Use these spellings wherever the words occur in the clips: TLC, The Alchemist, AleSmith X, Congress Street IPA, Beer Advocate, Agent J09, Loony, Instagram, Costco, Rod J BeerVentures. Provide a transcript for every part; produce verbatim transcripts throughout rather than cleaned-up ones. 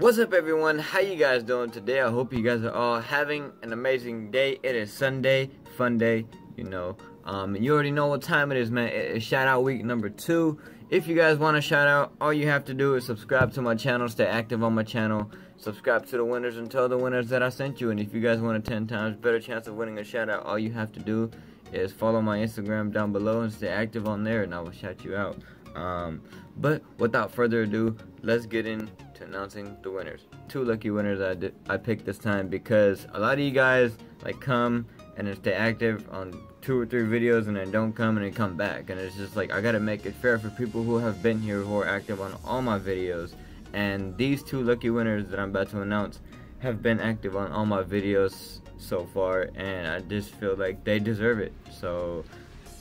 What's up everyone, how you guys doing today? I hope you guys are all having an amazing day. It is Sunday, fun day, you know. Um, you already know what time it is, man. It is shout out week number two. If you guys want a shout out, all you have to do is subscribe to my channel, stay active on my channel, subscribe to the winners and tell the winners that I sent you. And if you guys want a ten times better chance of winning a shout out, all you have to do is follow my Instagram down below and stay active on there and I will shout you out. Um, but without further ado, let's get into announcing the winners. Two lucky winners I did, I picked this time because a lot of you guys like come and then stay active on two or three videos and then don't come and then come back, and it's just like I gotta make it fair for people who have been here, who are active on all my videos. And these two lucky winners that I'm about to announce have been active on all my videos so far, and I just feel like they deserve it. So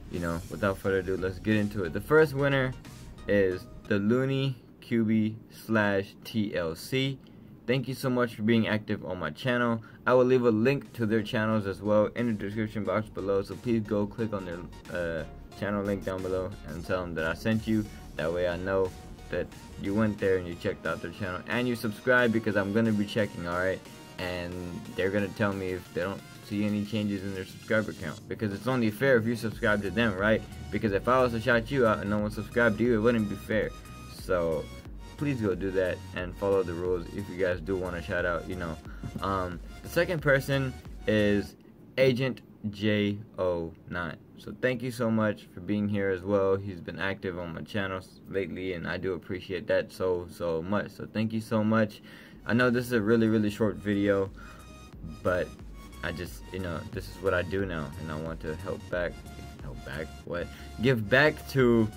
you know, without further ado, let's get into it. The first winner is the Loony Q B slash T L C. Thank you so much for being active on my channel. I will leave a link to their channels as well in the description box below, so please go click on their uh, channel link down below and tell them that I sent you. That way I know that you went there and you checked out their channel and you subscribed, because I'm going to be checking, alright? And they're going to tell me if they don't see any changes in their subscriber count, because it's only fair if you subscribe to them, right? Because if I was to shout you out and no one subscribed to you, it wouldn't be fair. So please go do that and follow the rules if you guys do want to shout out, you know. Um, the second person is Agent J oh nine. So thank you so much for being here as well. He's been active on my channel lately and I do appreciate that so so much. So thank you so much. I know this is a really really short video, but I just, you know, this is what I do now, and I want to help back, help back, what? Give back to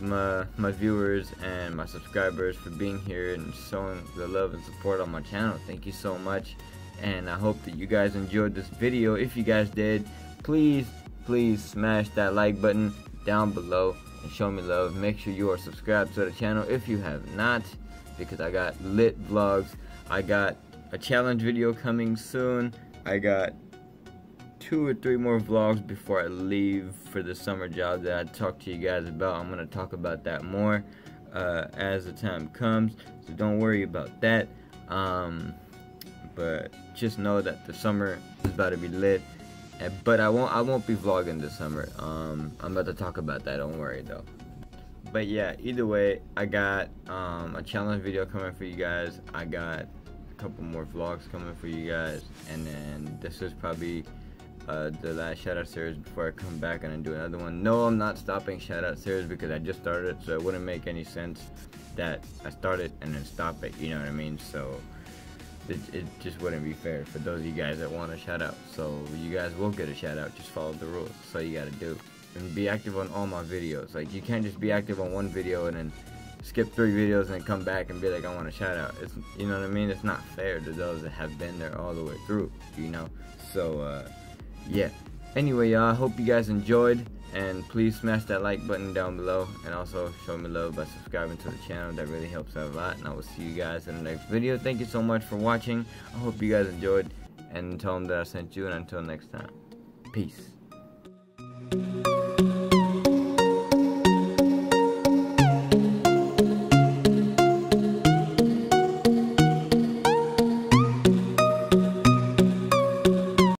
my, my viewers and my subscribers for being here and showing the love and support on my channel. Thank you so much, and I hope that you guys enjoyed this video. If you guys did, please, please smash that like button down below and show me love. Make sure you are subscribed to the channel if you have not, because I got lit vlogs. I got a challenge video coming soon. I got two or three more vlogs before I leave for the summer job that I talked to you guys about. I'm going to talk about that more uh, as the time comes, so don't worry about that. Um, but just know that the summer is about to be lit. But I won't, I won't be vlogging this summer. Um, I'm about to talk about that, don't worry though. But yeah, either way, I got um, a challenge video coming for you guys. I got couple more vlogs coming for you guys, and then this is probably uh, the last shout out series before I come back and then do another one. No, I'm not stopping shout out series because I just started, so it wouldn't make any sense that I started and then stop it, you know what I mean? So it, it just wouldn't be fair for those of you guys that want a shout out. So you guys will get a shout out, just follow the rules. So you gotta do and be active on all my videos. Like you can't just be active on one video and then skip three videos and then come back and be like I want a shout out. It's, you know what I mean, it's not fair to those that have been there all the way through, you know. So uh, yeah, anyway y'all, I hope you guys enjoyed, and please smash that like button down below and also show me love by subscribing to the channel. That really helps out a lot, and I will see you guys in the next video. Thank you so much for watching. I hope you guys enjoyed, and tell them that I sent you, and until next time, peace.